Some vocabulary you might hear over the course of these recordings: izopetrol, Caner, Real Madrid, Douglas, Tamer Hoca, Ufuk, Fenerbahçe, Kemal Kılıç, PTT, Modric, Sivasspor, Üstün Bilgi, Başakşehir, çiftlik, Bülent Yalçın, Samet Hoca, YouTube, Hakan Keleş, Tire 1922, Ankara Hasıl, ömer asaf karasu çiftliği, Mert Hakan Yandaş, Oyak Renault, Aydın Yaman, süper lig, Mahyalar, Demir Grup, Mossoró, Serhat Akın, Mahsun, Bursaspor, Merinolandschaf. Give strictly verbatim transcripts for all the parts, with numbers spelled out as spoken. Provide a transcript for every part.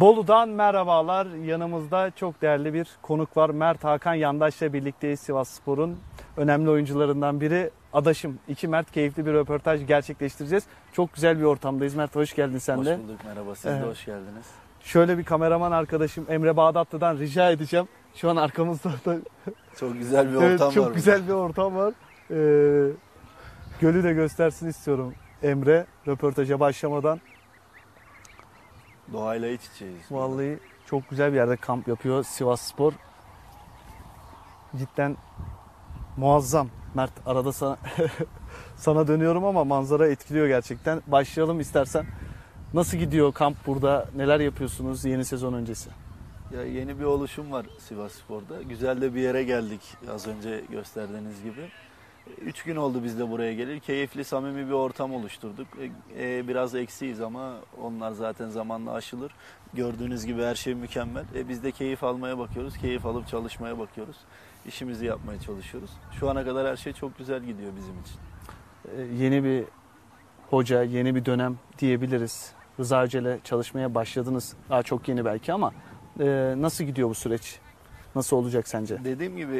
Bolu'dan merhabalar. Yanımızda çok değerli bir konuk var. Mert Hakan Yandaş'la birlikteyiz. Sivasspor'un önemli oyuncularından biri. Adaşım iki Mert, keyifli bir röportaj gerçekleştireceğiz. Çok güzel bir ortamdayız. Mert, hoş geldin sen de. Hoş bulduk, merhaba. Siz evet. de hoş geldiniz. Şöyle bir kameraman arkadaşım Emre Bağdatlı'dan rica edeceğim. Şu an arkamızda da çok güzel bir ortam evet, var. Çok güzel burada. bir ortam var. Ee, gölü de göstersin istiyorum Emre, röportaja başlamadan. Doğayla iç içeyiz. Vallahi çok güzel bir yerde kamp yapıyor Sivasspor. Cidden muazzam. Mert, arada sana, sana dönüyorum ama manzara etkiliyor gerçekten. Başlayalım istersen. Nasıl gidiyor kamp burada? Neler yapıyorsunuz yeni sezon öncesi? Ya, yeni bir oluşum var Sivasspor'da. Güzel de bir yere geldik az önce gösterdiğiniz gibi. Üç gün oldu biz de buraya gelir. Keyifli, samimi bir ortam oluşturduk. Ee, biraz eksiyiz ama onlar zaten zamanla aşılır. Gördüğünüz gibi her şey mükemmel. Ee, biz de keyif almaya bakıyoruz. Keyif alıp çalışmaya bakıyoruz. İşimizi yapmaya çalışıyoruz. Şu ana kadar her şey çok güzel gidiyor bizim için. Ee, yeni bir hoca, yeni bir dönem diyebiliriz. Rıza Hoca ile çalışmaya başladınız. Daha çok yeni belki ama e, nasıl gidiyor bu süreç? Nasıl olacak sence? Dediğim gibi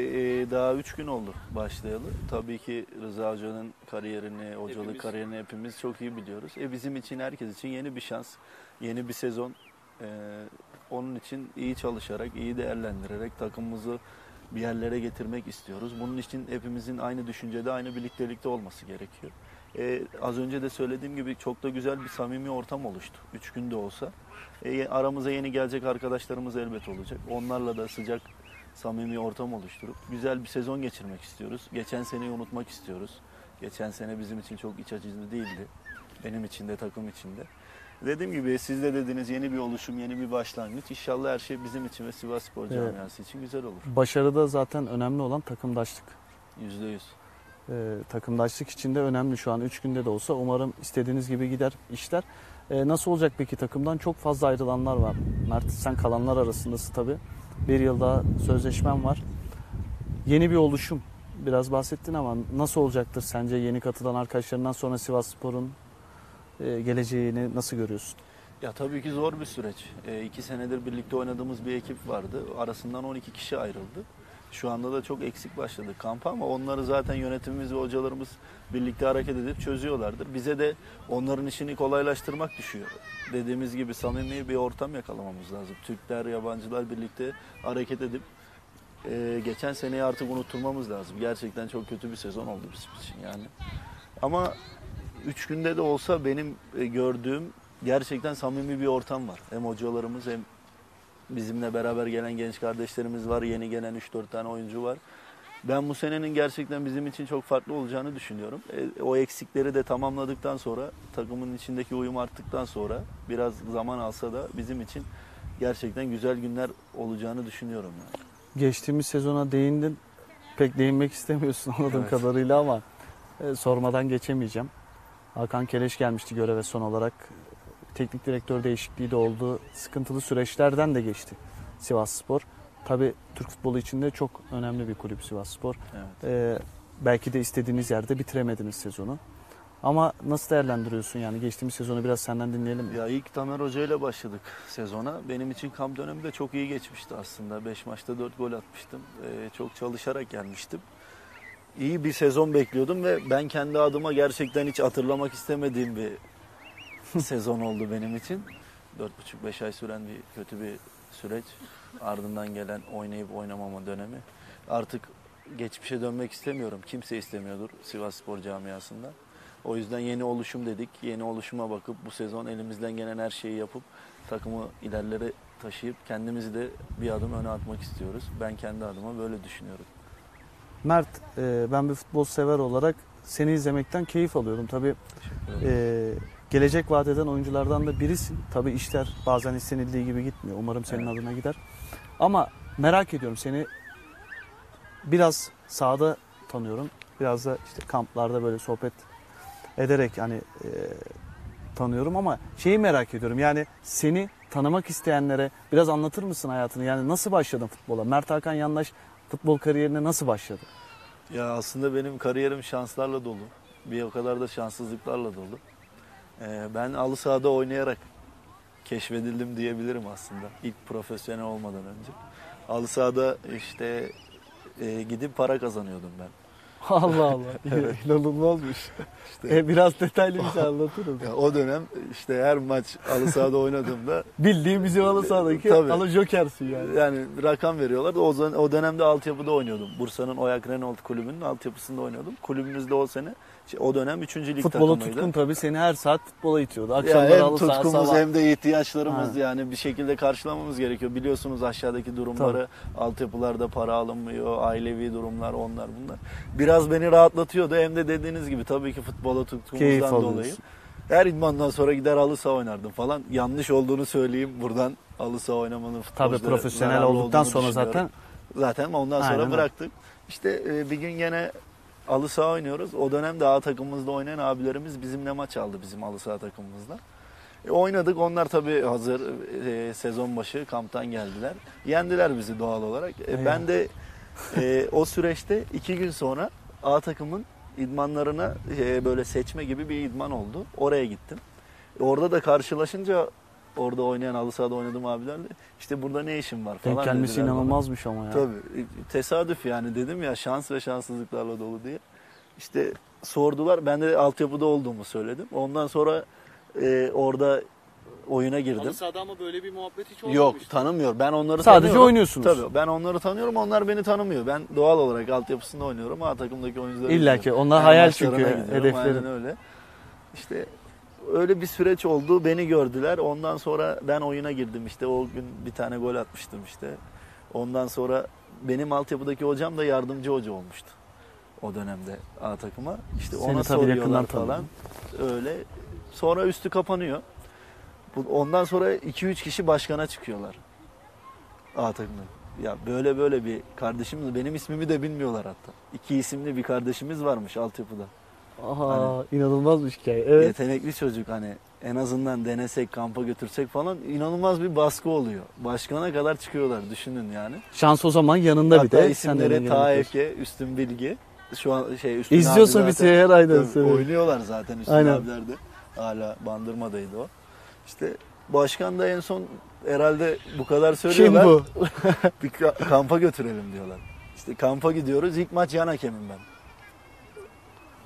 daha üç gün oldu başlayalı. Tabii ki Rıza Hoca'nın kariyerini, hocalık hepimiz. kariyerini hepimiz çok iyi biliyoruz. E bizim için, herkes için yeni bir şans, yeni bir sezon. E, onun için iyi çalışarak, iyi değerlendirerek takımımızı bir yerlere getirmek istiyoruz. Bunun için hepimizin aynı düşüncede, aynı birliktelikte olması gerekiyor. E, az önce de söylediğim gibi çok da güzel bir samimi ortam oluştu. Üç günde olsa. E, aramıza yeni gelecek arkadaşlarımız elbet olacak. Onlarla da sıcak, samimi ortam oluşturup güzel bir sezon geçirmek istiyoruz. Geçen seneyi unutmak istiyoruz. Geçen sene bizim için çok iç açıcı değildi. Benim için de, takım için de. Dediğim gibi, siz de dediniz, yeni bir oluşum, yeni bir başlangıç. İnşallah her şey bizim için ve Sivasspor camiası evet. için güzel olur. Başarıda zaten önemli olan takımdaşlık. yüzde yüz. Ee, takımdaşlık için de önemli şu an. Üç günde de olsa umarım istediğiniz gibi gider işler. Ee, nasıl olacak peki takımdan? Çok fazla ayrılanlar var. Mert, sen kalanlar arasındasın tabii. Bir yıl daha sözleşmem var. Yeni bir oluşum. Biraz bahsettin ama nasıl olacaktır sence yeni katılan arkadaşlarından sonra Sivasspor'un geleceğini nasıl görüyorsun? Ya, tabii ki zor bir süreç. E, iki senedir birlikte oynadığımız bir ekip vardı. Arasından on iki kişi ayrıldı. Şu anda da çok eksik başladı kampa ama onları zaten yönetimimiz ve hocalarımız birlikte hareket edip çözüyorlardır. Bize de onların işini kolaylaştırmak düşüyor. Dediğimiz gibi samimi bir ortam yakalamamız lazım. Türkler, yabancılar birlikte hareket edip e, geçen seneyi artık unutturmamız lazım. Gerçekten çok kötü bir sezon oldu bizim için yani. Ama üç günde de olsa benim gördüğüm gerçekten samimi bir ortam var. Hem hocalarımız hem bizimle beraber gelen genç kardeşlerimiz var. Yeni gelen üç dört tane oyuncu var. Ben bu senenin gerçekten bizim için çok farklı olacağını düşünüyorum. E, o eksikleri de tamamladıktan sonra, takımın içindeki uyum arttıktan sonra, biraz zaman alsa da bizim için gerçekten güzel günler olacağını düşünüyorum. Yani. Geçtiğimiz sezona değindin. Pek değinmek istemiyorsun anladığım evet. kadarıyla ama e, sormadan geçemeyeceğim. Hakan Keleş gelmişti göreve son olarak. Teknik direktör değişikliği de oldu. Sıkıntılı süreçlerden de geçti Sivasspor. Tabii Türk futbolu için de çok önemli bir kulüp Sivasspor. Evet. Ee, belki de istediğiniz yerde bitiremediniz sezonu. Ama nasıl değerlendiriyorsun yani? Geçtiğimiz sezonu biraz senden dinleyelim mi? Ya, ilk Tamer Hoca ile başladık sezona. Benim için kamp dönemi de çok iyi geçmişti aslında. beş maçta dört gol atmıştım. Ee, çok çalışarak gelmiştim. İyi bir sezon bekliyordum ve ben kendi adıma gerçekten hiç hatırlamak istemediğim bir sezon oldu benim için. dört buçuk beş ay süren bir kötü bir süreç. Ardından gelen oynayıp oynamama dönemi. Artık geçmişe dönmek istemiyorum. Kimse istemiyordur Sivasspor camiasında. O yüzden yeni oluşum dedik. Yeni oluşuma bakıp bu sezon elimizden gelen her şeyi yapıp takımı ilerlere taşıyıp kendimizi de bir adım öne atmak istiyoruz. Ben kendi adıma böyle düşünüyorum. Mert, ben bir futbol sever olarak seni izlemekten keyif alıyorum. Tabii e, gelecek vaat eden oyunculardan da birisin. Tabii işler bazen istenildiği gibi gitmiyor. Umarım senin evet. adına gider. Ama merak ediyorum, seni biraz sahada tanıyorum. Biraz da işte kamplarda böyle sohbet ederek hani e, tanıyorum ama şeyi merak ediyorum. Yani seni tanımak isteyenlere biraz anlatır mısın hayatını? Yani nasıl başladın futbola? Mert Hakan Yandaş futbol kariyerine nasıl başladı? Ya, aslında benim kariyerim şanslarla dolu. Bir o kadar da şanssızlıklarla dolu. Ee, ben alı sahada oynayarak keşfedildim diyebilirim aslında. İlk profesyonel olmadan önce. Halı sahada işte e, gidip para kazanıyordum ben. Allah Allah. Evet. İnanılmazmış. İşte, e, biraz detaylı bir şey anlatırız. Ya, o dönem işte her maç halı sahada oynadığımda. Bildiğim bizim halı sahadaki halı jokersin yani. Yani rakam veriyorlar da o, o dönemde altyapıda oynuyordum. Bursa'nın Oyak Renault kulübünün altyapısında oynuyordum. Kulübümüzde o sene o dönem üçüncü lig futbola takımıydı. Tutkun tabii seni her saat futbola itiyordu. Akşamlar yani hem tutkumuz saat, hem de ihtiyaçlarımız ha. yani bir şekilde karşılamamız gerekiyor. Biliyorsunuz aşağıdaki durumları, tabii. altyapılarda para alınmıyor, ailevi durumlar onlar bunlar. Biraz beni rahatlatıyordu hem de dediğiniz gibi tabii ki futbola tutkumuzdan dolayı. Her idmandan sonra gider halı saha oynardım falan. Yanlış olduğunu söyleyeyim buradan halı saha oynamanın futbolculara. Tabii profesyonel olduktan sonra zaten. Zaten ondan sonra aynen bıraktık. İşte bir gün gene halı saha oynuyoruz. O dönemde A takımımızda oynayan abilerimiz bizimle maç aldı bizim halı saha takımımızda. E, oynadık. Onlar tabii hazır e, sezon başı kamptan geldiler. Yendiler bizi doğal olarak. E, ben de e, o süreçte iki gün sonra A takımın idmanlarına e, böyle seçme gibi bir idman oldu. Oraya gittim. E, orada da karşılaşınca orada oynayan halı sahada oynadığım abilerle işte burada ne işim var falan. Denk gelmesi inanılmazmış ama ya. Tabii tesadüf yani dedim ya şans ve şanssızlıklarla dolu diye. İşte sordular ben de altyapıda olduğumu söyledim. Ondan sonra e, orada oyuna girdim. Halı sahada ama böyle bir muhabbet hiç olmamıştı. Yok tanımıyor ben onları sadece tanıyorum. Sadece oynuyorsunuz. Tabii ben onları tanıyorum onlar beni tanımıyor. Ben doğal olarak altyapısında oynuyorum. A takımdaki oyuncuları. İlla ki onlar yani hayal çünkü hedeflerin. Öyle. İşte öyle bir süreç oldu. Beni gördüler. Ondan sonra ben oyuna girdim işte. O gün bir tane gol atmıştım işte. Ondan sonra benim altyapıdaki hocam da yardımcı hoca olmuştu. O dönemde A takıma. İşte seni ona soruyorlar falan. Tanıdım. Öyle. Sonra üstü kapanıyor. Ondan sonra iki üç kişi başkana çıkıyorlar. A takımda. Ya böyle böyle bir kardeşimiz. Benim ismimi de bilmiyorlar hatta. İki isimli bir kardeşimiz varmış altyapıda. Aha hani, inanılmaz bir hikaye. Evet. Yetenekli çocuk hani en azından denesek kampa götürsek falan inanılmaz bir baskı oluyor. Başkana kadar çıkıyorlar düşünün yani. Şans o zaman yanında hatta bir de. İsimleri Tamer Hoca, Üstün Bilgi. Şu an şey Üstün İzliyorsun bir şey her aydan söylüyor. Oynuyorlar zaten Üstün aynen abilerde. Hala Bandırma'daydı o. İşte başkan da en son herhalde bu kadar söylüyorlar. Kim bu? Bir kampa götürelim diyorlar. İşte kampa gidiyoruz. İlk maç yan hakemim ben.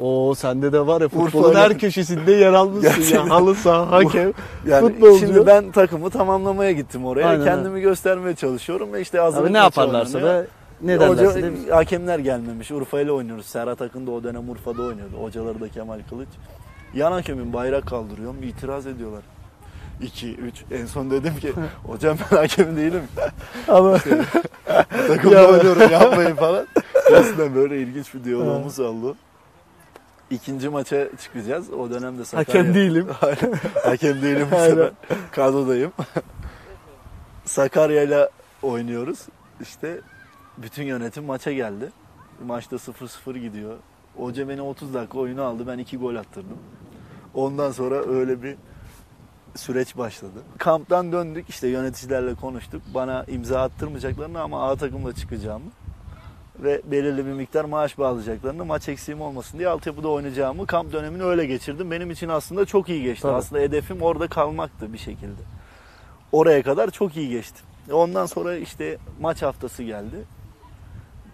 Oo sende de var ya futbolun her köşesinde yer almışsın ya. Halı saha, hakem, yani futbolcu. Şimdi ben takımı tamamlamaya gittim oraya. Aynen, kendimi he. göstermeye çalışıyorum ve işte hazırlık maçı yaparlarsa da ne derlerse de. Hakemler gelmemiş. Urfa ile oynuyoruz. Serhat Akın da o dönem Urfa'da oynuyordu. Hocaları da Kemal Kılıç. Yan hakemin bayrak kaldırıyorum. İtiraz ediyorlar. iki üç En son dedim ki hocam ben hakem değilim. Ama işte, takımda oynuyorum yapmayın falan. Aslında böyle ilginç bir diyalogumuz oldu. İkinci maça çıkacağız. O dönemde Sakarya. Hakem değilim. Hakem değilim bu sefer. Kadrodayım. Sakarya'yla oynuyoruz. İşte bütün yönetim maça geldi. Maçta sıfır sıfır gidiyor. Hoca beni otuz dakika oyunu aldı. Ben iki gol attırdım. Ondan sonra öyle bir süreç başladı. Kamptan döndük. İşte yöneticilerle konuştuk. Bana imza attırmayacaklarını ama A takımla çıkacağımı ve belirli bir miktar maaş bağlayacaklarını, maç eksiğim olmasın diye altyapıda oynayacağımı, kamp dönemini öyle geçirdim. Benim için aslında çok iyi geçti. Tabii. Aslında hedefim orada kalmaktı bir şekilde. Oraya kadar çok iyi geçti. Ondan sonra işte maç haftası geldi.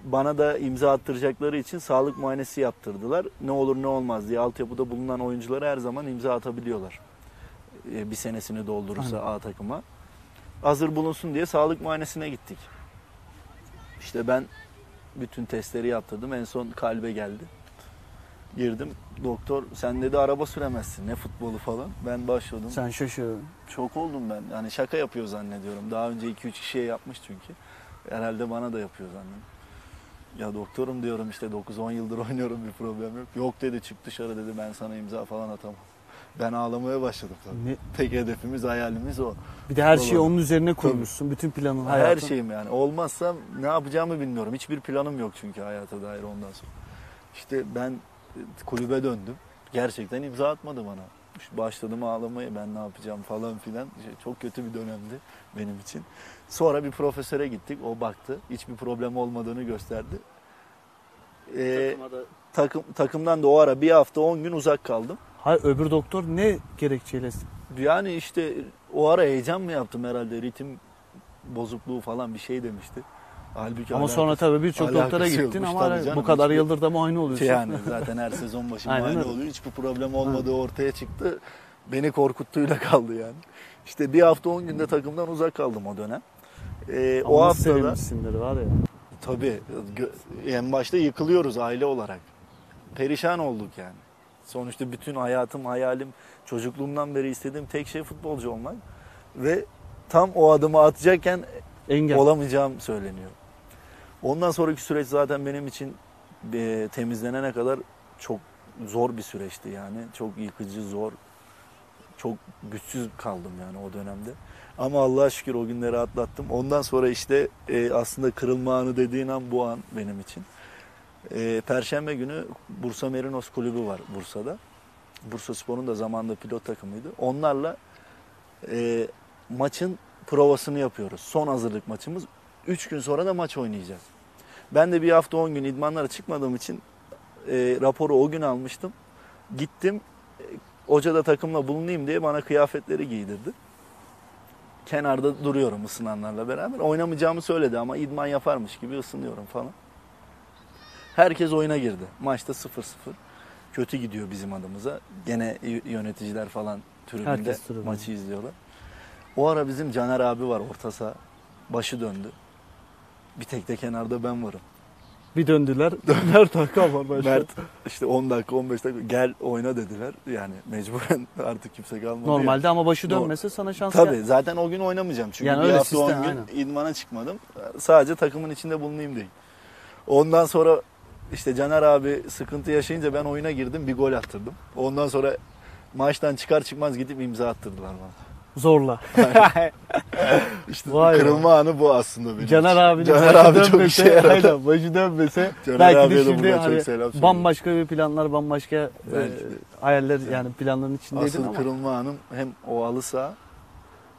Bana da imza attıracakları için sağlık muayenesi yaptırdılar. Ne olur ne olmaz diye altyapıda bulunan oyunculara her zaman imza atabiliyorlar. Bir senesini doldurursa aynen A takıma. Hazır bulunsun diye sağlık muayenesine gittik. İşte ben bütün testleri yaptırdım. En son kalbe geldi. Girdim. Doktor sen dedi araba süremezsin. Ne futbolu falan. Ben başladım. Sen şaşırdın. Çok oldum ben. Yani şaka yapıyor zannediyorum. Daha önce iki üç kişiye yapmış çünkü. Herhalde bana da yapıyor zannediyorum. Ya doktorum diyorum işte dokuz on yıldır oynuyorum bir problem yok. Yok dedi çık dışarı dedi ben sana imza falan atamam. Ben ağlamaya başladım tabii. Ne? Tek hedefimiz, hayalimiz o. Bir de her şeyi onun üzerine koymuşsun. Tabii. Bütün planın, hayatın. Her şeyim yani. Olmazsa ne yapacağımı bilmiyorum. Hiçbir planım yok çünkü hayata dair ondan sonra. İşte ben kulübe döndüm. Gerçekten imza atmadı bana. Başladım ağlamaya ben ne yapacağım falan filan. İşte çok kötü bir dönemdi benim için. Sonra bir profesöre gittik. O baktı. Hiçbir problem olmadığını gösterdi. Ee, takım, takımdan da o ara bir hafta on gün uzak kaldım. Hayır öbür doktor ne gerekçeyle Yani işte o ara heyecan mı yaptım herhalde, ritim bozukluğu falan bir şey demişti. Halbuki ama sonra tabii birçok doktora gittin ama canım, bu kadar yıldır da muayene oluyorsun. Yani zaten her sezon başı muayene oluyor. Hiçbir problem olmadığı ortaya çıktı. Beni korkuttuğuyla kaldı yani. İşte bir hafta on günde takımdan uzak kaldım o dönem. Ee, o haftada sevinmişsindir var ya. Tabii en başta yıkılıyoruz aile olarak. Perişan olduk yani. Sonuçta bütün hayatım, hayalim, çocukluğumdan beri istediğim tek şey futbolcu olmak. Ve tam o adımı atacakken engel olamayacağım söyleniyor. Ondan sonraki süreç zaten benim için e, temizlenene kadar çok zor bir süreçti yani. Çok yıkıcı, zor. Çok güçsüz kaldım yani o dönemde. Ama Allah'a şükür o günleri atlattım. Ondan sonra işte e, aslında kırılma anı dediğin an bu an benim için. E, Perşembe günü Bursa Merinos kulübü var Bursa'da. Bursaspor'un da zamanında pilot takımıydı. Onlarla e, maçın provasını yapıyoruz. Son hazırlık maçımız. Üç gün sonra da maç oynayacağız. Ben de bir hafta on gün idmanlara çıkmadığım için e, raporu o gün almıştım. Gittim. E, hoca da takımla bulunayım diye bana kıyafetleri giydirdi. Kenarda duruyorum ısınanlarla beraber. Oynamayacağımı söyledi ama idman yaparmış gibi ısınıyorum falan. Herkes oyuna girdi. Maçta sıfır sıfır. Kötü gidiyor bizim adımıza. Gene yöneticiler falan tribünde maçı izliyorlar. O ara bizim Caner abi var orta saha. Başı döndü. Bir tek de kenarda ben varım. Bir döndüler. Mert Hakan var başta. Mert işte on dakika on beş dakika gel oyna dediler. Yani mecburen artık kimse kalmadı. Normalde ya. Ama başı dönmese Doğru. sana şans. Tabii ya. Zaten o gün oynamayacağım. Çünkü yani bir hafta on gün aynen. idmana çıkmadım. Sadece takımın içinde bulunayım diye. Ondan sonra işte Caner abi sıkıntı yaşayınca ben oyuna girdim. Bir gol attırdım. Ondan sonra maçtan çıkar çıkmaz gidip imza attırdılar bana. Zorla. işte Vay kırılma ya. Anı bu aslında benim. Caner abinin Caner başı, abi dönmese, çok aynen, başı dönmese Caner belki de şimdi hani hani bambaşka bir planlar, bambaşka e, hayaller yani, yani planların içindeydin asıl ama. Asıl kırılma anım hem o halı saha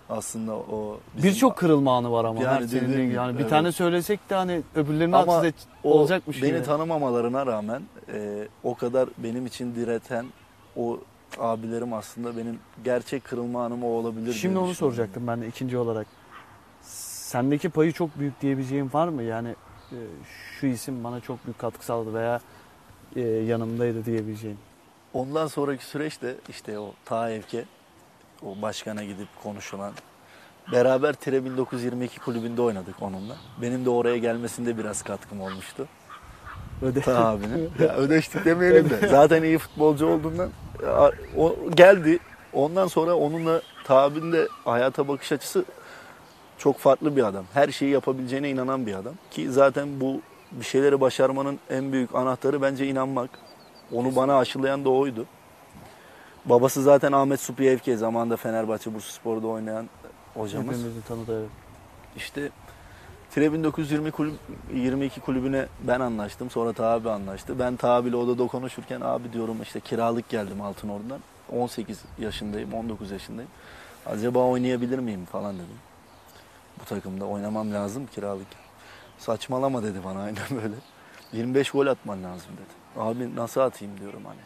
aslında o. Birçok kırılma anı var ama. Yani, dediğim, dediğim, yani evet. Bir tane söylesek de hani öbürlerini haksız et, olacakmış. Beni yani. Tanımamalarına rağmen e, o kadar benim için direten o abilerim aslında benim gerçek kırılma anım o olabilir. Şimdi onu soracaktım ben de ikinci olarak. Sendeki payı çok büyük diyebileceğim var mı? Yani e, şu isim bana çok büyük katkı sağladı veya e, yanımdaydı diyebileceğim. Ondan sonraki süreçte işte o ta Evke, o başkana gidip konuşulan. Beraber Tire bin dokuz yüz yirmi iki kulübünde oynadık onunla. Benim de oraya gelmesinde biraz katkım olmuştu. Ödeştik. Ödeştik demeyelim de. Zaten iyi futbolcu olduğundan o geldi. Ondan sonra onunla Tabi'nin de hayata bakış açısı çok farklı bir adam. Her şeyi yapabileceğine inanan bir adam. Ki zaten bu bir şeyleri başarmanın en büyük anahtarı bence inanmak. Onu bana aşılayan da oydu. Babası zaten Ahmet Suphi Evké zamanında Fenerbahçe Bursaspor'da oynayan hocamız. Hepimizin tanıdığı evet. İşte Tire bin dokuz yüz yirmi kulüp, yirmi iki kulübüne ben anlaştım. Sonra Tabi anlaştı. Ben Tabi'yle odada konuşurken abi diyorum işte kiralık geldim Altınordu'dan. on sekiz yaşındayım, on dokuz yaşındayım. Acaba oynayabilir miyim falan dedim. Bu takımda oynamam lazım kiralık. Saçmalama dedi bana aynen böyle. yirmi beş gol atman lazım dedi. Abi nasıl atayım diyorum hani.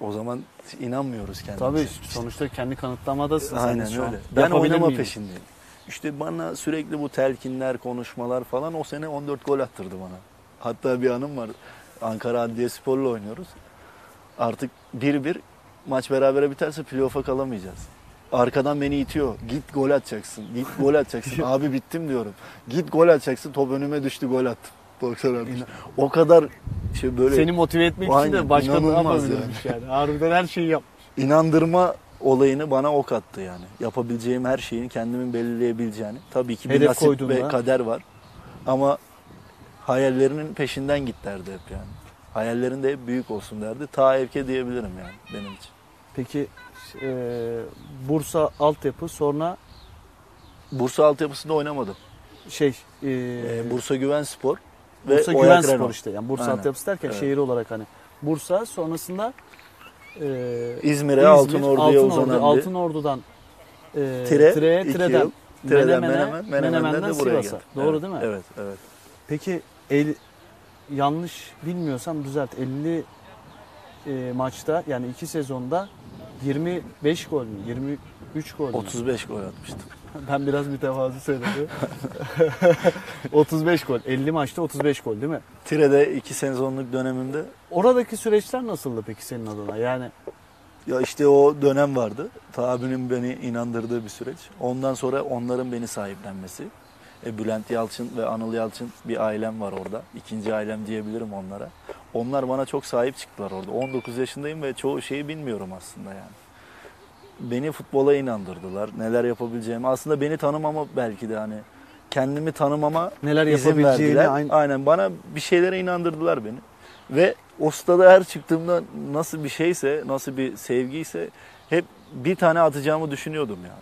O zaman inanmıyoruz kendimize. Tabii sonuçta kendi kanıtlamadasın. Aynen öyle. An. Ben Yapabilir oynama miyim? peşindeyim. İşte bana sürekli bu telkinler, konuşmalar falan o sene on dört gol attırdı bana. Hatta bir anım var. Ankara Adliyespor'la oynuyoruz. Artık bir bir maç berabere biterse playoff'a kalamayacağız. Arkadan beni itiyor. Git gol atacaksın. Git gol atacaksın. Abi bittim diyorum. Git gol atacaksın. Top önüme düştü, gol attım. O kadar şey böyle. Seni motive etmek için de başkanı yapabilmiş yani. yani. Harbiden her şeyi yapmış. İnandırma olayını bana ok attı yani. Yapabileceğim her şeyin kendimin belirleyebileceğini. Tabii ki bir hedef nasip ve da. kader var. Ama hayallerinin peşinden git derdi hep yani. Hayallerin de hep büyük olsun derdi. Ta Evke diyebilirim yani benim için. Peki e, Bursa altyapı sonra? Bursa altyapısında oynamadım. Şey. E, e, Bursa Güvenspor ve Bursa Güvenspor işte. Yani Bursa Aynen. altyapısı derken evet. şehir olarak hani. Bursa sonrasında Ee, İzmir'e, Altınordu'ya uzanan bir. Altınordu'dan e, Tire, Tire, Tire'den, Tire'den Menemen, Menemen'den de buraya geldi. Doğru evet, değil mi? Evet, evet. Peki el, yanlış bilmiyorsam düzelt elli e, maçta yani iki sezonda yirmi beş gol mü? yirmi üç gol mü? otuz beş gol atmıştım. Ben biraz mütevazı söyledim. otuz beş gol. elli maçta otuz beş gol değil mi? Tire'de iki sezonluk dönemimde. Oradaki süreçler nasıldı peki senin adına? Yani ya işte o dönem vardı. Tabinin beni inandırdığı bir süreç. Ondan sonra onların beni sahiplenmesi. E, Bülent Yalçın ve Anıl Yalçın bir ailem var orada. İkinci ailem diyebilirim onlara. Onlar bana çok sahip çıktılar orada. on dokuz yaşındayım ve çoğu şeyi bilmiyorum aslında yani. Beni futbola inandırdılar. Neler yapabileceğimi. Aslında beni tanımama belki de hani kendimi tanımama neler izin verdiler. Aynı... Aynen bana bir şeylere inandırdılar beni. Ve o stada her çıktığımda nasıl bir şeyse, nasıl bir sevgiyse hep bir tane atacağımı düşünüyordum ya. Yani.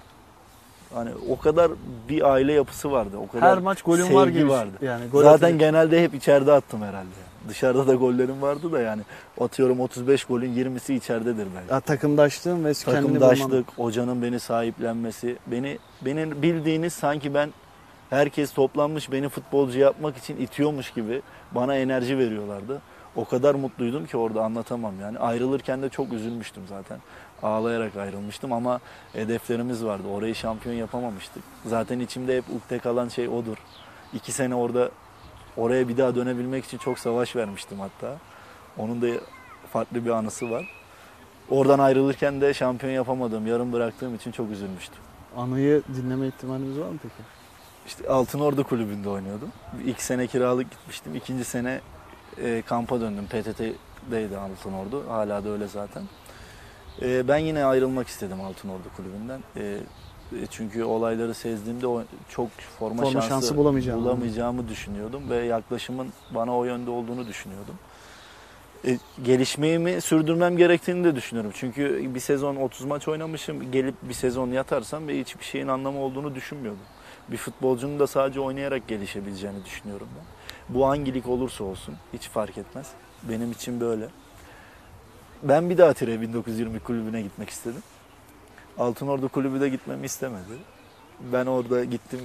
Hani o kadar bir aile yapısı vardı. O kadar her maç golüm var gibi vardı. Yani gol zaten atacağım. Genelde hep içeride attım herhalde. Yani. Dışarıda da gollerim vardı da yani atıyorum otuz beş golün yirmisi içeridedir belki. Ya, takımdaşlığım ve kendini bulmam. Takımdaşlık, hocanın beni sahiplenmesi, beni benim bildiğiniz sanki ben herkes toplanmış beni futbolcu yapmak için itiyormuş gibi bana enerji veriyorlardı. O kadar mutluydum ki orada anlatamam yani. Ayrılırken de çok üzülmüştüm zaten. Ağlayarak ayrılmıştım ama hedeflerimiz vardı. Orayı şampiyon yapamamıştık. Zaten içimde hep ukde kalan şey odur. İki sene orada oraya bir daha dönebilmek için çok savaş vermiştim hatta. Onun da farklı bir anısı var. Oradan ayrılırken de şampiyon yapamadım. Yarım bıraktığım için çok üzülmüştüm. Anıyı dinleme ihtimalimiz var mı peki? İşte Altınordu kulübünde oynuyordum. İlk sene kiralık gitmiştim. İkinci sene E, kampa döndüm. P T T'deydi Altınordu. Hala da öyle zaten. E, ben yine ayrılmak istedim Altınordu kulübünden. E, çünkü olayları sezdiğimde o, çok forma, forma şansı, şansı bulamayacağım, bulamayacağımı düşünüyordum. Ve yaklaşımın bana o yönde olduğunu düşünüyordum. E, gelişmemi sürdürmem gerektiğini de düşünüyorum. Çünkü bir sezon otuz maç oynamışım. Gelip bir sezon yatarsam ve hiçbir şeyin anlamı olduğunu düşünmüyordum. Bir futbolcunun da sadece oynayarak gelişebileceğini düşünüyorum ben. Bu hangi lig olursa olsun hiç fark etmez. Benim için böyle. Ben bir daha Tire bin dokuz yüz yirmi kulübüne gitmek istedim. Altınordu kulübü de gitmemi istemedi. Ben orada gittim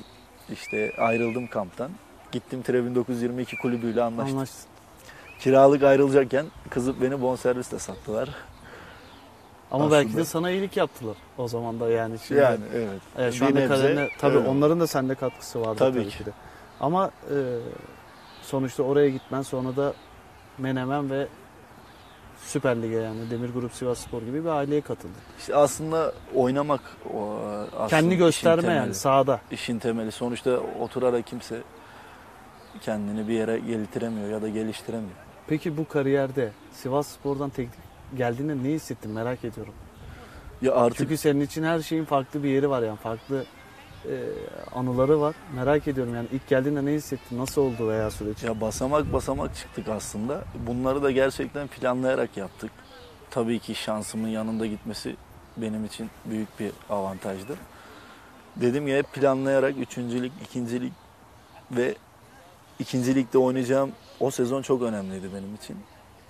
işte ayrıldım kamptan. Gittim Tire bin dokuz yüz yirmi iki kulübüyle anlaştım. Anlaştım. Kiralık ayrılacakken kızıp beni bonservisle sattılar. Ama aslında belki de sana iyilik yaptılar o zaman da yani. Şimdi, yani evet. E, şu anda kaderine, tabii evet. Onların da sende katkısı vardı tabii, tabii ki. ki de. Ama e, sonuçta oraya gitmen sonra da Menemen ve Süper Lig'e yani Demir Grup Sivasspor gibi bir aileye katıldın. İşte aslında oynamak o, aslında kendini gösterme temeli, yani sahada. İşin temeli. Sonuçta oturarak kimse kendini bir yere geliştiremiyor ya da geliştiremiyor. Peki bu kariyerde Sivasspor'dan teknik geldiğinde ne hissettin merak ediyorum. Ya artık çünkü senin için her şeyin farklı bir yeri var yani farklı e, anıları var. Merak ediyorum yani ilk geldiğinde ne hissettin? Nasıl oldu veya süreç? Ya basamak basamak çıktık aslında. Bunları da gerçekten planlayarak yaptık. Tabii ki şansımın yanında gitmesi benim için büyük bir avantajdı. Dedim ya hep planlayarak üçüncülük, ikincilik ve ikincilikte oynayacağım o sezon çok önemliydi benim için.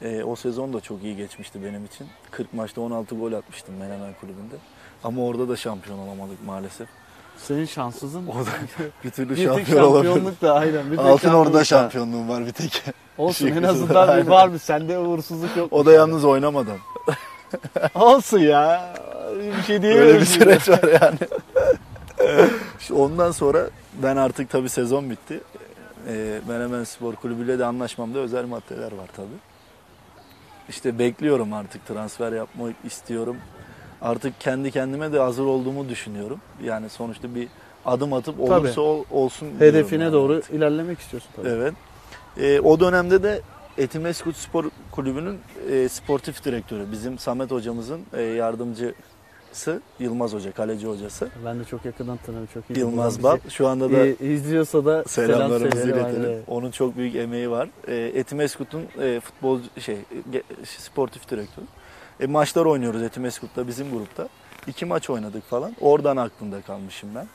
E, o sezon da çok iyi geçmişti benim için. kırk maçta on altı gol atmıştım Menemen kulübünde. Ama orada da şampiyon olamadık maalesef. Senin şanssızın mı? O da bir türlü bir şampiyon olamadık. Da aynen. Altınordu'da şampiyonluğum var bir tek. Olsun en azından aynen. Bir var mı? Sende uğursuzluk yok. O da yalnız yani. Oynamadım. Olsun ya. Bir şey diyemiyorum. Öyle bir süreç var yani. İşte ondan sonra ben artık tabii sezon bitti. E, Menemen Spor Kulübü'yle de anlaşmamda özel maddeler var tabii. İşte bekliyorum artık transfer yapmak istiyorum. Artık kendi kendime de hazır olduğumu düşünüyorum. Yani sonuçta bir adım atıp olursa tabii. Olsun. Hedefine yani doğru artık. İlerlemek istiyorsun tabii. Evet. E, o dönemde de Etimesgut Spor Kulübü'nün e, sportif direktörü. Bizim Samet Hocamızın e, yardımcısı Yılmaz Hoca, kaleci hocası. Ben de çok yakından tanıyorum. Çok iyi. Yılmaz Bab. Şu anda da e, izliyorsa da selamlarımızı selam iletelim. Aynı. Onun çok büyük emeği var. E, Etimeskut'un e, futbol şey e, sportif direktörü. E, maçlar oynuyoruz Etimeskut'ta bizim grupta. İki maç oynadık falan. Oradan aklımda kalmışım ben.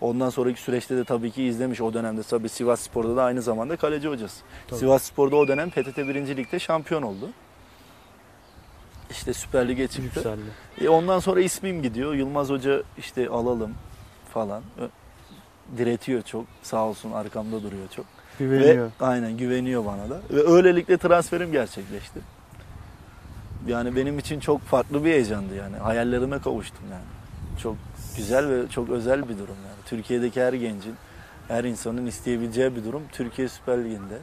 Ondan sonraki süreçte de tabii ki izlemiş o dönemde. Tabii Sivasspor'da da aynı zamanda kaleci hocası. Tabii. Sivasspor'da o dönem P T T birinci Lig'de şampiyon oldu. İşte Süper Lig'e çıktı. E ondan sonra ismim gidiyor. Yılmaz Hoca işte alalım falan. Diretiyor çok. Sağ olsun arkamda duruyor çok. Güveniyor. Ve, aynen güveniyor bana da. Ve öylelikle transferim gerçekleşti. yani benim için çok farklı bir heyecandı yani. Hayallerime kavuştum yani. Çok güzel ve çok özel bir durum yani. Türkiye'deki her gencin, her insanın isteyebileceği bir durum. Türkiye Süper Ligi'nde,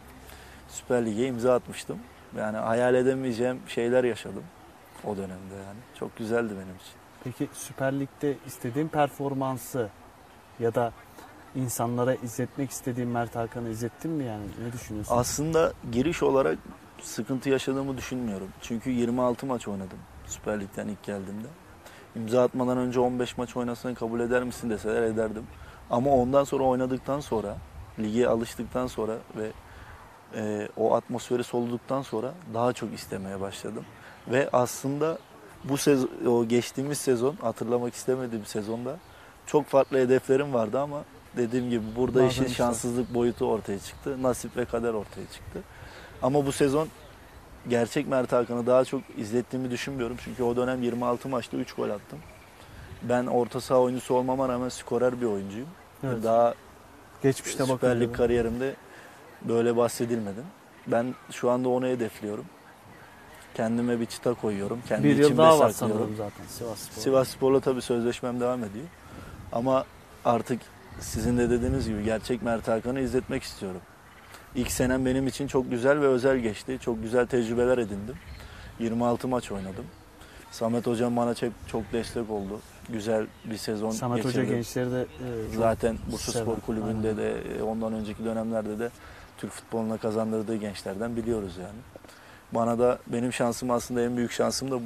Süper Lig'e imza atmıştım. Yani hayal edemeyeceğim şeyler yaşadım o dönemde yani. Çok güzeldi benim için. Peki Süper Lig'de istediğin performansı ya da insanlara izletmek istediğin Mert Hakan'ı izlettin mi yani? Ne düşünüyorsun? Aslında giriş olarak sıkıntı yaşadığımı düşünmüyorum. Çünkü yirmi altı maç oynadım Süper Lig'den ilk geldiğimde. İmza atmadan önce on beş maç oynasını kabul eder misin deseler ederdim. Ama ondan sonra oynadıktan sonra, lige alıştıktan sonra ve e, o atmosferi soluduktan sonra daha çok istemeye başladım. Ve aslında bu sezon, o geçtiğimiz sezon, hatırlamak istemediğim sezonda çok farklı hedeflerim vardı ama dediğim gibi burada bazen işin işte şanssızlık boyutu ortaya çıktı. Nasip ve kader ortaya çıktı. Ama bu sezon gerçek Mert Hakan'ı daha çok izlettiğimi düşünmüyorum. Çünkü o dönem yirmi altı maçta üç gol attım. Ben orta saha oyuncusu olmama rağmen skorer bir oyuncuyum. Evet. Daha geçmişte Süper Lig kariyerimde böyle bahsedilmedim. Ben şu anda onu hedefliyorum. Kendime bir çıta koyuyorum. Kendi bir yıl daha var sanırım zaten Sivasspor. Sivasspor'la tabii sözleşmem devam ediyor. Ama artık sizin de dediğiniz gibi gerçek Mert Hakan'ı izletmek istiyorum. İlk senem benim için çok güzel ve özel geçti. Çok güzel tecrübeler edindim. yirmi altı maç oynadım. Samet Hocam bana çok destek oldu. Güzel bir sezon geçirdim. Samet Hoca gençleri de... E, zaten Bursaspor Kulübü'nde aynen. de ondan önceki dönemlerde de Türk futboluna kazandırdığı gençlerden biliyoruz yani. Bana da benim şansım aslında en büyük şansım da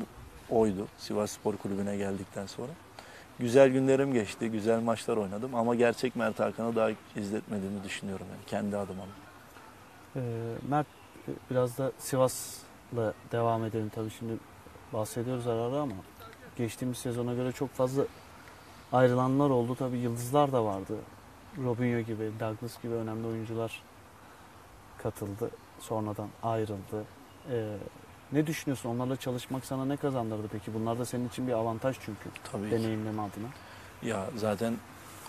oydu. Sivasspor Kulübü'ne geldikten sonra. Güzel günlerim geçti. Güzel maçlar oynadım. Ama gerçek Mert Hakan'ı daha izletmediğimi düşünüyorum yani kendi adıma. Ee, Mert, biraz da Sivas'la devam edelim tabii şimdi bahsediyoruz ara ara ama geçtiğimiz sezona göre çok fazla ayrılanlar oldu. Tabii yıldızlar da vardı. Robinho gibi, Douglas gibi önemli oyuncular katıldı. Sonradan ayrıldı. Ee, ne düşünüyorsun? Onlarla çalışmak sana ne kazandırdı peki? Bunlar da senin için bir avantaj çünkü. Tabii deneyimleme adına. Ya zaten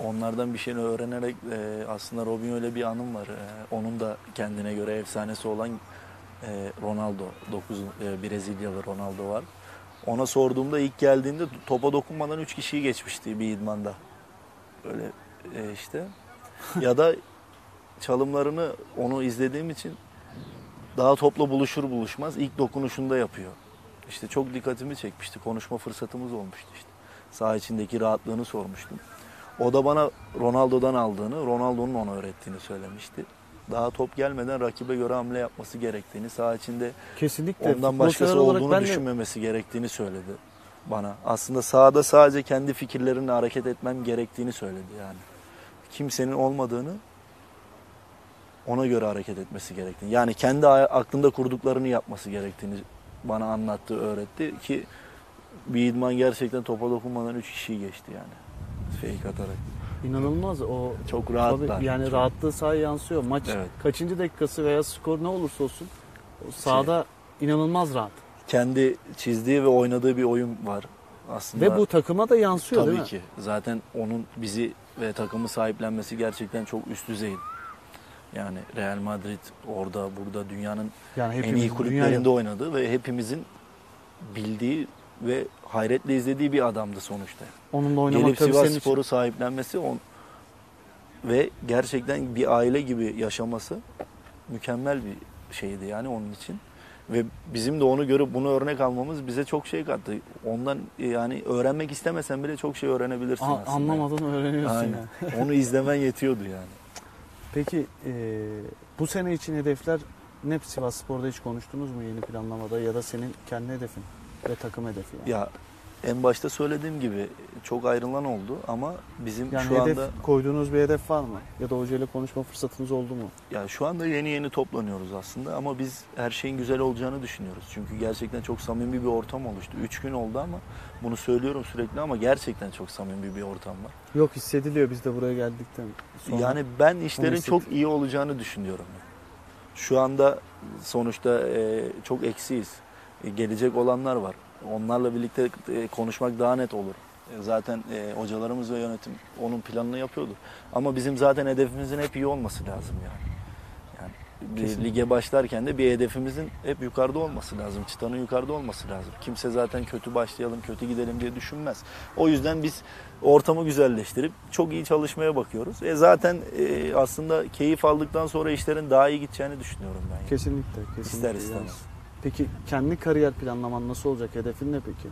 onlardan bir şey öğrenerek e, aslında Robinho ile bir anım var. E, onun da kendine göre efsanesi olan e, Ronaldo, dokuz, e, Brezilyalı Ronaldo var. Ona sorduğumda ilk geldiğinde topa dokunmadan üç kişiyi geçmişti bir idmanda. Böyle e, işte. Ya da çalımlarını onu izlediğim için daha topla buluşur buluşmaz ilk dokunuşunda yapıyor. İşte çok dikkatimi çekmişti. Konuşma fırsatımız olmuştu işte. Saha içindeki rahatlığını sormuştum. O da bana Ronaldo'dan aldığını, Ronaldo'nun ona öğrettiğini söylemişti. Daha top gelmeden rakibe göre hamle yapması gerektiğini, saha içinde kesinlikle ondan başkası olduğunu düşünmemesi de... gerektiğini söyledi bana. Aslında sahada sadece kendi fikirlerini hareket etmem gerektiğini söyledi yani. Kimsenin olmadığını, ona göre hareket etmesi gerektiğini. Yani kendi aklında kurduklarını yapması gerektiğini bana anlattı, öğretti ki bir idman gerçekten topa dokunmadan üç kişiyi geçti yani. Fake atarak. İnanılmaz o. Çok rahatlar. Yani çok. Rahatlığı sahaya yansıyor. Maç evet. kaçıncı dakikası veya skor ne olursa olsun sahada şey, inanılmaz rahat. Kendi çizdiği ve oynadığı bir oyun var aslında. Ve bu takıma da yansıyor tabii değil mi? Tabii ki. Zaten onun bizi ve takımı sahiplenmesi gerçekten çok üst düzey. Yani Real Madrid orada burada dünyanın yani en iyi kulüplerinde dünyaya... oynadı ve hepimizin bildiği ve hayretle izlediği bir adamdı sonuçta. Onunla oynamak gelip Sivasspor'u sahiplenmesi on... ve gerçekten bir aile gibi yaşaması mükemmel bir şeydi yani onun için. Ve bizim de onu görüp bunu örnek almamız bize çok şey kattı. Ondan yani öğrenmek istemesen bile çok şey öğrenebilirsin Aa, aslında. Anlamadan öğreniyorsun yani. yani. Onu izlemen yetiyordu yani. Peki e, bu sene için hedefler ne? Sivasspor'da hiç konuştunuz mu yeni planlamada ya da senin kendi hedefin? Ve takım hedefi yani. Ya en başta söylediğim gibi çok ayrılan oldu ama bizim yani şu hedef, anda... koyduğunuz bir hedef var mı? Ya da hocayla konuşma fırsatınız oldu mu? Ya şu anda yeni yeni toplanıyoruz aslında ama biz her şeyin güzel olacağını düşünüyoruz. Çünkü gerçekten çok samimi bir ortam oluştu. Üç gün oldu ama bunu söylüyorum sürekli ama gerçekten çok samimi bir ortam var. Yok hissediliyor biz de buraya geldikten sonra. Yani ben işlerin çok iyi olacağını düşünüyorum. Şu anda sonuçta e, çok eksiyiz. Gelecek olanlar var. Onlarla birlikte konuşmak daha net olur. Zaten hocalarımız ve yönetim onun planını yapıyordu. Ama bizim zaten hedefimizin hep iyi olması lazım yani. Yani Bir lige başlarken de bir hedefimizin hep yukarıda olması lazım. Çıtanın yukarıda olması lazım. Kimse zaten kötü başlayalım, kötü gidelim diye düşünmez. O yüzden biz ortamı güzelleştirip çok iyi çalışmaya bakıyoruz. E zaten e, aslında keyif aldıktan sonra işlerin daha iyi gideceğini düşünüyorum ben. Yani. Kesinlikle, kesinlikle. İster istemez. Peki kendi kariyer planlaman nasıl olacak? Hedefin ne peki?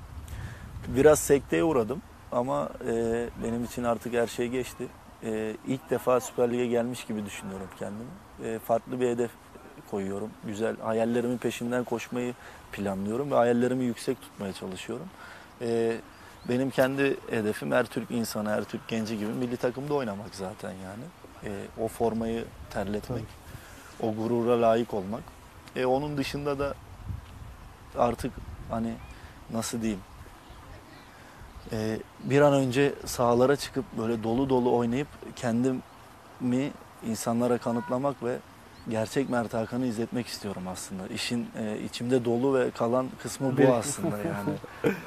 Biraz sekteye uğradım ama e, benim için artık her şey geçti. Ee, ilk defa Süper Lig'e gelmiş gibi düşünüyorum kendimi. Ee, farklı bir hedef koyuyorum. Güzel, hayallerimin peşinden koşmayı planlıyorum ve hayallerimi yüksek tutmaya çalışıyorum. Ee, benim kendi hedefim her Türk insanı, her Türk genci gibi milli takımda oynamak zaten yani. Ee, o formayı terletmek, tabii, o gurura layık olmak. Ee, onun dışında da artık hani nasıl diyeyim, Ee, bir an önce sahalara çıkıp böyle dolu dolu oynayıp kendimi insanlara kanıtlamak ve gerçek Mert Hakan'ı izletmek istiyorum aslında. İşin e, içimde dolu ve kalan kısmı bu aslında yani.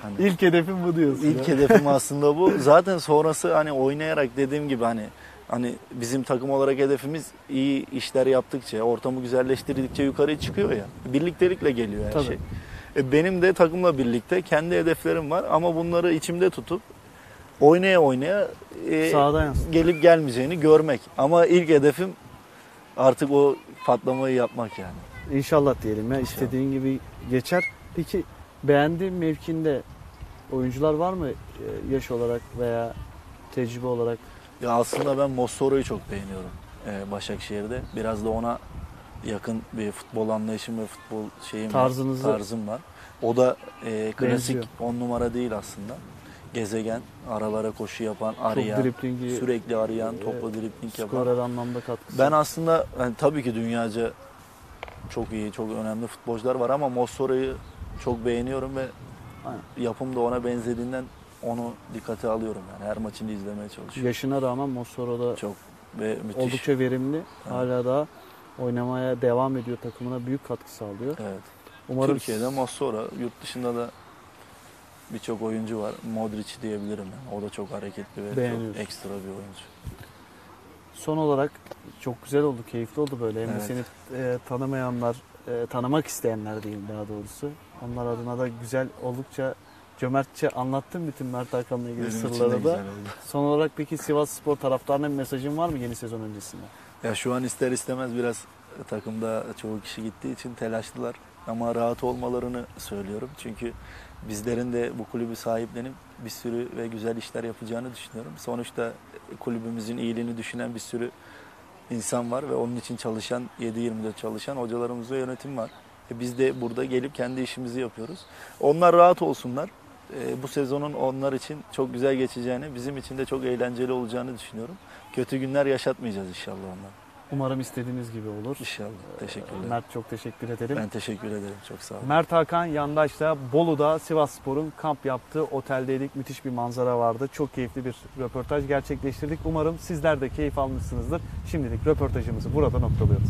Hani, ilk hedefim bu diyorsun. İlk ya. hedefim aslında bu. Zaten sonrası hani oynayarak dediğim gibi hani hani bizim takım olarak hedefimiz iyi işler yaptıkça, ortamı güzelleştirdikçe yukarıya çıkıyor ya. Birliktelikle geliyor her Tabii. şey. Benim de takımla birlikte kendi hedeflerim var ama bunları içimde tutup oynaya oynaya e, gelip gelmeyeceğini görmek. Ama ilk hedefim artık o patlamayı yapmak yani. İnşallah diyelim ya. İnşallah. İstediğin gibi geçer. Peki beğendiğin mevkinde oyuncular var mı yaş olarak veya tecrübe olarak? Ya aslında ben Mossoro'yu çok beğeniyorum ee, Başakşehir'de. Biraz da ona yakın bir futbol anlayışım ve futbol şeyim Tarzınızı. tarzım var. O da e, klasik on numara değil aslında. Gezegen, aralara koşu yapan, arayan, sürekli arayan, e, topla dripling yapan. Skorer anlamda katkısı. Ben aslında yani, tabii ki dünyaca çok iyi, çok önemli futbolcular var ama Mossoro'yu çok beğeniyorum ve Aynen. yapım da ona benzediğinden onu dikkate alıyorum. Yani her maçını izlemeye çalışıyorum. Yaşına rağmen Mossoro'da çok ve müthiş. Oldukça verimli. Evet. Hala daha oynamaya devam ediyor, takımına büyük katkı sağlıyor. Evet. Umarım Türkiye'de Mossoró, yurt dışında da birçok oyuncu var. Modric diyebilirim yani. O da çok hareketli ve çok ekstra bir oyuncu. Son olarak çok güzel oldu, keyifli oldu böyle. Hem evet. de seni e, tanımayanlar, e, tanımak isteyenler diyeyim daha doğrusu. Onlar adına da güzel, oldukça cömertçe anlattın bütün Mert Hakan'la ilgili Benim sırları da. Son olarak peki Sivasspor taraftarına bir mesajın var mı yeni sezon öncesinde? Ya şu an ister istemez biraz takımda çoğu kişi gittiği için telaşlılar ama rahat olmalarını söylüyorum. Çünkü bizlerin de bu kulübü sahiplenip bir sürü ve güzel işler yapacağını düşünüyorum. Sonuçta kulübümüzün iyiliğini düşünen bir sürü insan var ve onun için çalışan, yedi yirmi dört çalışan hocalarımız ve yönetim var. E biz de burada gelip kendi işimizi yapıyoruz. Onlar rahat olsunlar. Bu sezonun onlar için çok güzel geçeceğini, bizim için de çok eğlenceli olacağını düşünüyorum. Kötü günler yaşatmayacağız inşallah onlara. Umarım istediğiniz gibi olur. İnşallah. Teşekkür ederim. Mert, çok teşekkür ederim. Ben teşekkür ederim. Çok sağ olun. Mert Hakan Yandaş'la Bolu'da Sivasspor'un kamp yaptığı oteldeydik. Müthiş bir manzara vardı. Çok keyifli bir röportaj gerçekleştirdik. Umarım sizler de keyif almışsınızdır. Şimdilik röportajımızı burada noktalıyoruz.